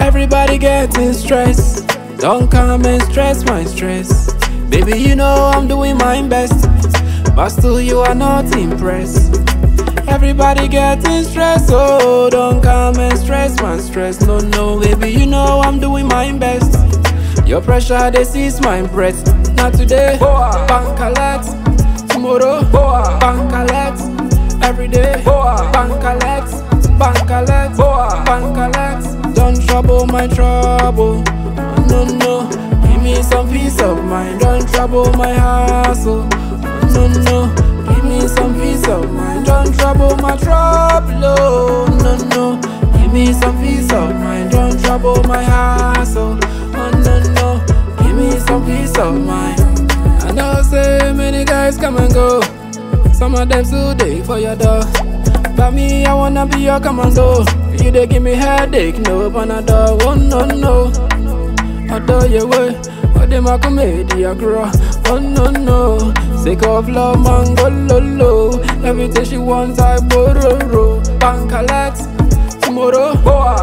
Everybody getting stressed. Don't come and stress my stress. Baby, you know I'm doing my best, but still you are not impressed. Everybody getting stressed, oh, don't come and stress my stress. No, no, baby, you know I'm doing my best. Your pressure, they seize my breath. Not today, bank alert. Tomorrow, bank alert. Every day, bank alert. Bank alert, bank alert. Don't trouble my trouble, no, no. Give me some peace of mind. Don't trouble my hustle, no, no. Give me some peace of mind. Don't trouble my trouble, oh, no, no. Give me some peace of mind. Don't trouble my hustle, some peace of mind. I know say many guys come and go, some of them still dig for your door. But me, I wanna be your commando. You they give me headache, no panadol. Oh no no, I do your way. But them a comedy a grow. Oh no no, sick of love man go lolo. Everything she wants I borrow. Bank alert, tomorrow.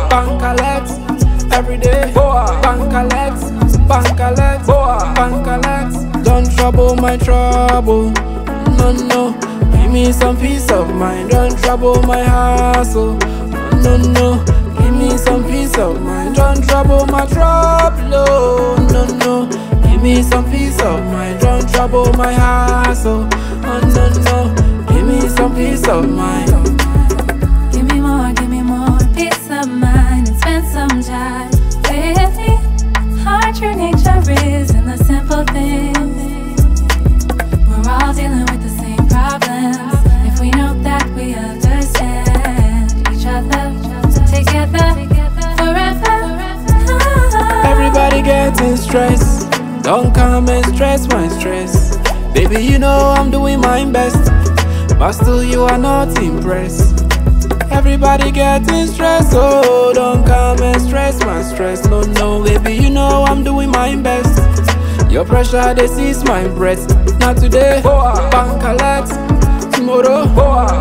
Bank alert, every day. Bank alert. Bank alert, bank alert. Don't trouble my trouble, no, no. Give me some peace of mind. Don't trouble my hustle, no, no. Give me some peace of mind. Don't trouble my trouble, no, no. Give me some peace of mind. Don't trouble my hustle, oh, no, no. Give me some peace of mind. Give me more peace of mind. And spend some time with me. How true nature is in the simple things. We're all dealing with the same problems. If we know that, we understand each other, together, forever. Everybody getting stressed. Don't come and stress my stress. Baby, you know I'm doing my best, but still you are not impressed. Everybody getting stressed, oh, don't come and stress my stress. No, no, baby, you know I'm doing my best. Your pressure, they seize my breath. Not today, bank alert. Tomorrow,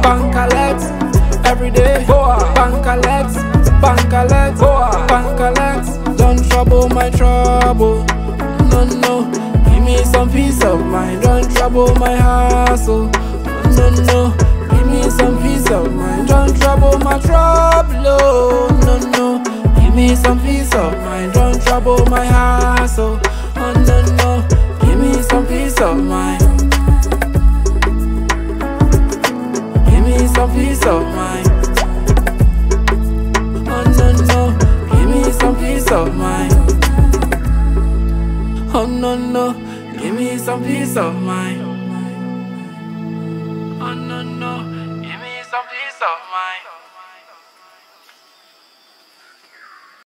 bank alert. Every day, bank alert. Bank alert, bank alert. Don't trouble my trouble, no, no. Give me some peace of mind. Don't trouble my hustle, no, no. Give me some peace of mind. Don't trouble my trouble, oh, no, no. Give me some peace of mind. Don't trouble my hustle, oh, no, no. Give me some peace of mind. Give me some peace of mind. Oh, no, no. Give me some peace of mind. Oh, no, no. Give me some peace of mind. Oh, no, no. Give me some peace of mind.